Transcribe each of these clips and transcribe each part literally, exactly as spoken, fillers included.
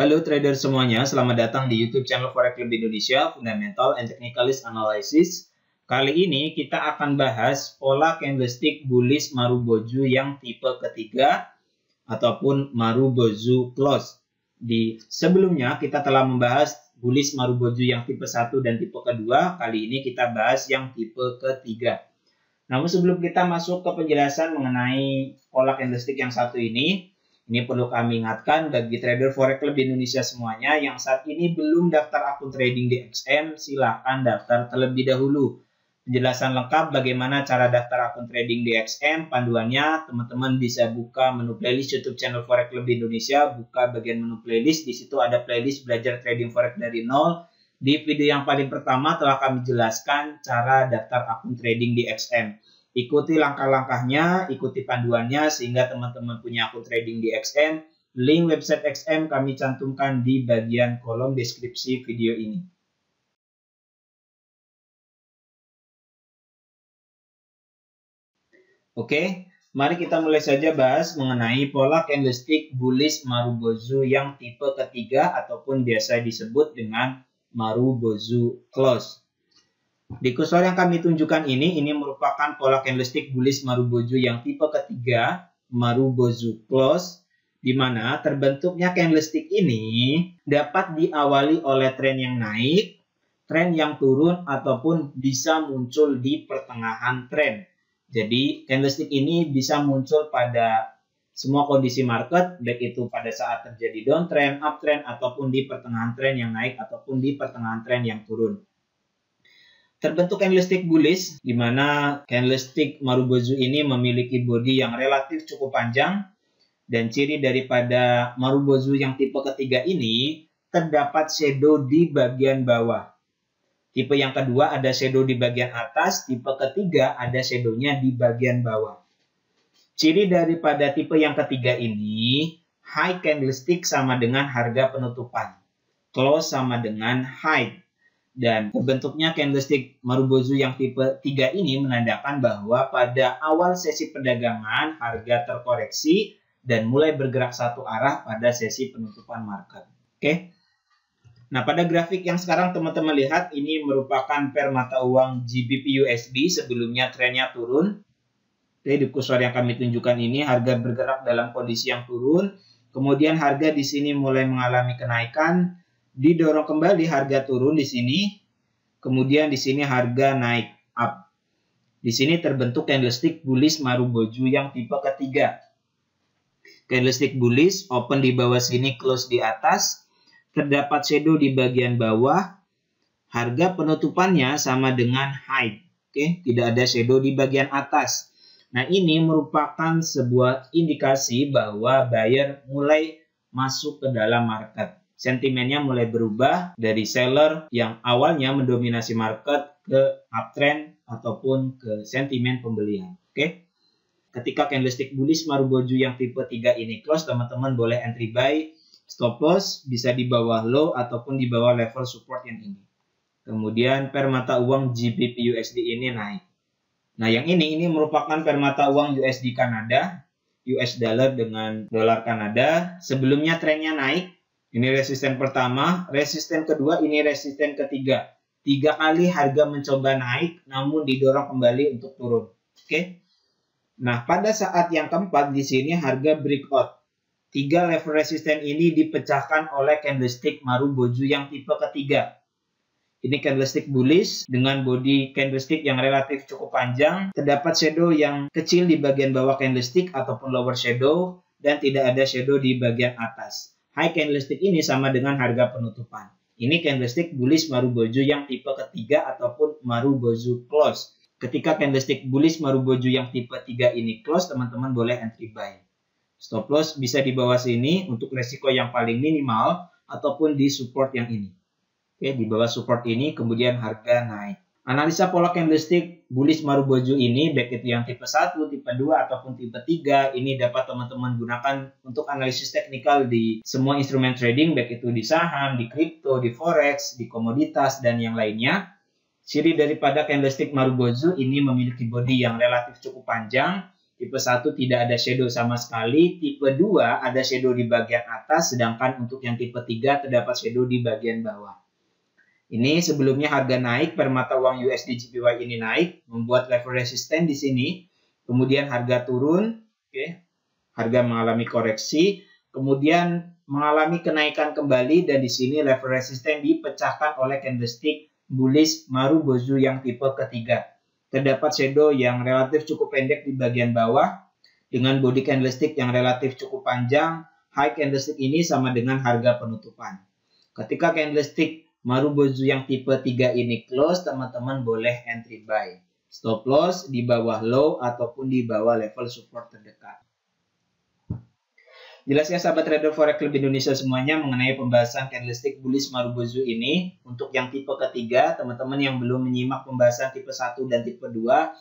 Halo trader semuanya, selamat datang di YouTube channel Forex Club Indonesia, Fundamental and Technicalis Analysis. Kali ini kita akan bahas pola candlestick bullish marubozu yang tipe ketiga ataupun marubozu close. Di sebelumnya kita telah membahas bullish marubozu yang tipe satu dan tipe kedua, kali ini kita bahas yang tipe ketiga. Namun sebelum kita masuk ke penjelasan mengenai pola candlestick yang satu ini, ini perlu kami ingatkan bagi trader Forex Club Indonesia semuanya yang saat ini belum daftar akun trading di X M, silakan daftar terlebih dahulu. Penjelasan lengkap bagaimana cara daftar akun trading di X M, panduannya teman-teman bisa buka menu playlist YouTube channel Forex Club Indonesia, buka bagian menu playlist, di situ ada playlist belajar trading forex dari nol. Di video yang paling pertama telah kami jelaskan cara daftar akun trading di X M. Ikuti langkah-langkahnya, ikuti panduannya sehingga teman-teman punya akun trading di X M. Link website X M kami cantumkan di bagian kolom deskripsi video ini. Oke, mari kita mulai saja bahas mengenai pola candlestick bullish marubozu yang tipe ketiga ataupun biasa disebut dengan marubozu close. Di kursor yang kami tunjukkan ini, ini merupakan pola candlestick bullish marubozu yang tipe ketiga, marubozu close, di mana terbentuknya candlestick ini dapat diawali oleh tren yang naik, tren yang turun, ataupun bisa muncul di pertengahan tren. Jadi, candlestick ini bisa muncul pada semua kondisi market, baik itu pada saat terjadi downtrend, uptrend, ataupun di pertengahan tren yang naik, ataupun di pertengahan tren yang turun. Terbentuk candlestick bullish, di mana candlestick marubozu ini memiliki body yang relatif cukup panjang, dan ciri daripada marubozu yang tipe ketiga ini terdapat shadow di bagian bawah. Tipe yang kedua ada shadow di bagian atas, tipe ketiga ada shadownya di bagian bawah. Ciri daripada tipe yang ketiga ini, high candlestick sama dengan harga penutupan, close sama dengan high. Dan terbentuknya candlestick marubozu yang tipe tiga ini menandakan bahwa pada awal sesi perdagangan harga terkoreksi dan mulai bergerak satu arah pada sesi penutupan market. Oke. Nah, pada grafik yang sekarang teman-teman lihat ini merupakan pair mata uang G B P U S D, sebelumnya trennya turun. Oke, di kursor yang kami tunjukkan ini harga bergerak dalam kondisi yang turun. Kemudian harga di sini mulai mengalami kenaikan. Didorong kembali harga turun di sini, kemudian di sini harga naik up. Di sini terbentuk candlestick bullish marubozu yang tipe ketiga. Candlestick bullish open di bawah sini, close di atas. Terdapat shadow di bagian bawah. Harga penutupannya sama dengan high. Oke, tidak ada shadow di bagian atas. Nah, ini merupakan sebuah indikasi bahwa buyer mulai masuk ke dalam market. Sentimennya mulai berubah dari seller yang awalnya mendominasi market ke uptrend ataupun ke sentimen pembelian. Oke. Ketika candlestick bullish marubozu yang tipe tiga ini close, teman-teman boleh entry buy, stop loss bisa di bawah low ataupun di bawah level support yang ini. Kemudian pair mata uang G B P U S D ini naik. Nah, yang ini ini merupakan pair mata uang U S D Kanada, U S dollar dengan dolar Kanada. Sebelumnya trennya naik. Ini resisten pertama, resisten kedua, ini resisten ketiga. Tiga kali harga mencoba naik, namun didorong kembali untuk turun. Oke. Nah, pada saat yang keempat di sini harga breakout. Tiga level resisten ini dipecahkan oleh candlestick marubozu yang tipe ketiga. Ini candlestick bullish dengan body candlestick yang relatif cukup panjang. Terdapat shadow yang kecil di bagian bawah candlestick ataupun lower shadow. Dan tidak ada shadow di bagian atas. High candlestick ini sama dengan harga penutupan. Ini candlestick bullish marubozu yang tipe ketiga ataupun marubozu close. Ketika candlestick bullish marubozu yang tipe tiga ini close, teman-teman boleh entry buy. Stop loss bisa di bawah sini untuk resiko yang paling minimal ataupun di support yang ini. Oke, di bawah support ini kemudian harga naik. Analisa pola candlestick bullish marubozu ini, baik itu yang tipe satu, tipe dua, ataupun tipe tiga, ini dapat teman-teman gunakan untuk analisis teknikal di semua instrumen trading, baik itu di saham, di kripto, di forex, di komoditas, dan yang lainnya. Ciri daripada candlestick marubozu ini memiliki body yang relatif cukup panjang, Tipe satu tidak ada shadow sama sekali, tipe dua ada shadow di bagian atas, sedangkan untuk yang tipe tiga terdapat shadow di bagian bawah. Ini sebelumnya harga naik, permata uang U S D J P Y ini naik, membuat level resisten di sini, kemudian harga turun, okay. Harga mengalami koreksi, kemudian mengalami kenaikan kembali, dan di sini level resisten dipecahkan oleh candlestick bullish marubozu yang tipe ketiga. Terdapat shadow yang relatif cukup pendek di bagian bawah dengan body candlestick yang relatif cukup panjang. High candlestick ini sama dengan harga penutupan. Ketika candlestick marubozu yang tipe tiga ini close, teman-teman boleh entry buy. Stop loss di bawah low ataupun di bawah level support terdekat. Jelas ya sahabat trader Forex Club Indonesia semuanya mengenai pembahasan candlestick bullish marubozu ini. Untuk yang tipe ketiga, teman-teman yang belum menyimak pembahasan tipe satu dan tipe dua,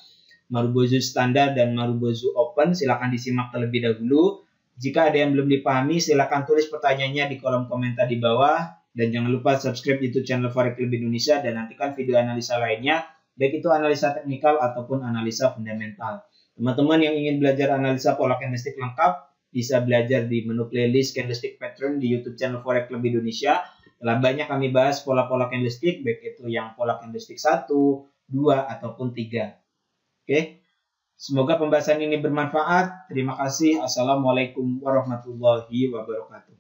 marubozu standar dan marubozu open, silakan disimak terlebih dahulu. Jika ada yang belum dipahami, silakan tulis pertanyaannya di kolom komentar di bawah. Dan jangan lupa subscribe YouTube channel Forex Club Indonesia dan nantikan video analisa lainnya, baik itu analisa teknikal ataupun analisa fundamental. Teman-teman yang ingin belajar analisa pola candlestick lengkap, bisa belajar di menu playlist candlestick pattern di YouTube channel Forex Club Indonesia. Telah banyak kami bahas pola-pola candlestick, baik itu yang pola candlestick satu, dua, ataupun tiga. Oke, semoga pembahasan ini bermanfaat. Terima kasih. Assalamualaikum warahmatullahi wabarakatuh.